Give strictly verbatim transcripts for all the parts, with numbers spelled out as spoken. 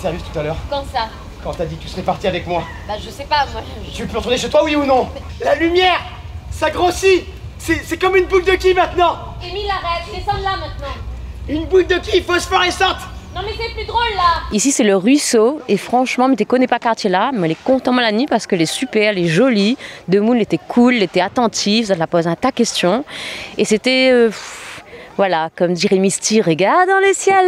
service tout à l'heure. Quand ça? Quand t'as dit que tu serais parti avec moi. Bah je sais pas moi. Je... Tu peux retourner chez toi, oui ou non? Mais... La lumière, ça grossit. C'est comme une boule de qui maintenant? Émile, arrête, descends de là maintenant. Une boule de qui phosphorescente? Non mais c'est plus drôle là. Ici c'est le ruisseau et franchement, mais tu connais pas quartier là, mais elle est contente la nuit parce que elle est super, elle est jolie. Demoun était cool, elle était attentive, ça te la pose un tas de questions. Et c'était... Euh... Voilà, comme dirait Misty, regarde dans le ciel.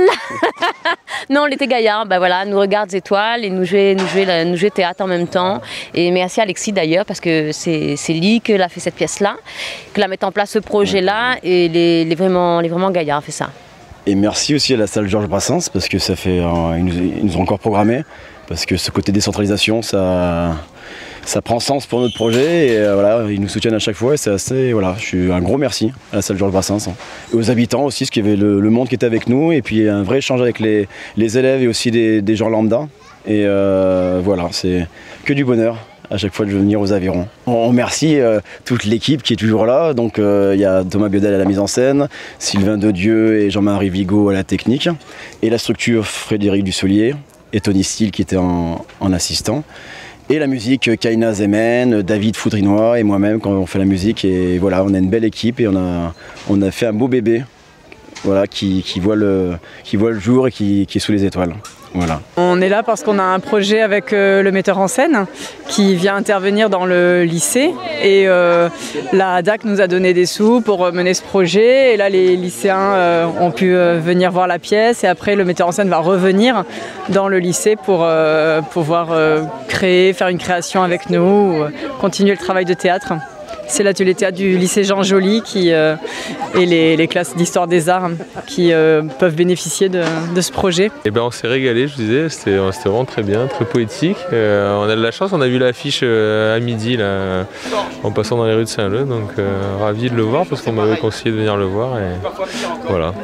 Non, on était Gaillard, ben voilà, nous regarde les étoiles et nous jouait, nous jouait, nous jouait théâtre en même temps. Et merci à Alexis d'ailleurs, parce que c'est lui qui a fait cette pièce-là, qui a mis en place ce projet-là, et les, les vraiment, les vraiment Gaillard a fait ça. Et merci aussi à la salle Georges Brassens, parce que ça fait, euh, ils, nous, ils nous ont encore programmé, parce que ce côté décentralisation, ça... Ça prend sens pour notre projet et euh, voilà, ils nous soutiennent à chaque fois et c'est assez, voilà, je suis un gros merci à la salle Georges Brassens. Hein. Et aux habitants aussi, parce qu'il y avait le, le monde qui était avec nous et puis un vrai échange avec les, les élèves et aussi des, des gens lambda. Et euh, voilà, c'est que du bonheur à chaque fois de venir aux Avirons. On remercie euh, toute l'équipe qui est toujours là, donc il euh, y a Thomas Biodel à la mise en scène, Sylvain Dedieu et Jean-Marie Vigo à la technique et la structure Frédéric Dussoulier et Tony Steele qui était en, en assistant. Et la musique, Kaina Zemen, David Foudrinois et moi-même quand on fait la musique. Et voilà, on a une belle équipe et on a, on a fait un beau bébé, voilà, qui, qui, voit, le, qui voit le jour et qui, qui est sous les étoiles. Voilà. On est là parce qu'on a un projet avec euh, le metteur en scène qui vient intervenir dans le lycée. Et euh, la D A C nous a donné des sous pour euh, mener ce projet. Et là, les lycéens euh, ont pu euh, venir voir la pièce. Et après, le metteur en scène va revenir dans le lycée pour euh, pouvoir euh, créer, faire une création avec nous, ou, euh, continuer le travail de théâtre. C'est l'atelier théâtre du lycée Jean Joly qui, euh, et les, les classes d'histoire des arts qui euh, peuvent bénéficier de, de ce projet. Et ben on s'est régalé, je vous disais, c'était vraiment très bien, très poétique. Euh, on a de la chance, on a vu l'affiche euh, à midi là, en passant dans les rues de Saint-Leu, donc euh, ravi de le voir parce qu'on m'avait conseillé de venir le voir. Et voilà.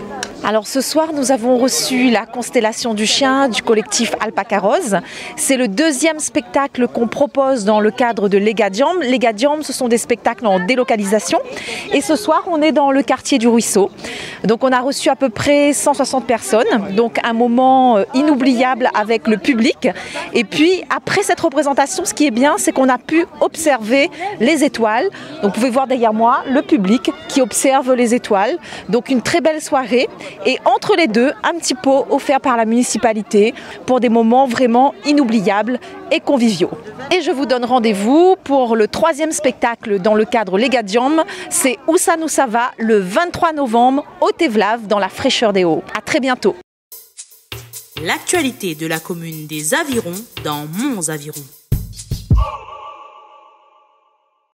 Alors ce soir, nous avons reçu la Constellation du Chien du collectif Alpaca. C'est le deuxième spectacle qu'on propose dans le cadre de Lega Diambes. Lega Diambes, ce sont des spectacles en délocalisation. Et ce soir, on est dans le quartier du Ruisseau. Donc on a reçu à peu près cent soixante personnes. Donc un moment inoubliable avec le public. Et puis après cette représentation, ce qui est bien, c'est qu'on a pu observer les étoiles. Donc vous pouvez voir derrière moi le public qui observe les étoiles. Donc une très belle soirée. Et entre les deux, un petit pot offert par la municipalité pour des moments vraiment inoubliables et conviviaux. Et je vous donne rendez-vous pour le troisième spectacle dans le cadre Lega Diambes. C'est Où ça nous ça va, le vingt-trois novembre au Tévelave dans la fraîcheur des Hauts. À très bientôt. L'actualité de la commune des Avirons dans Mons Avirons.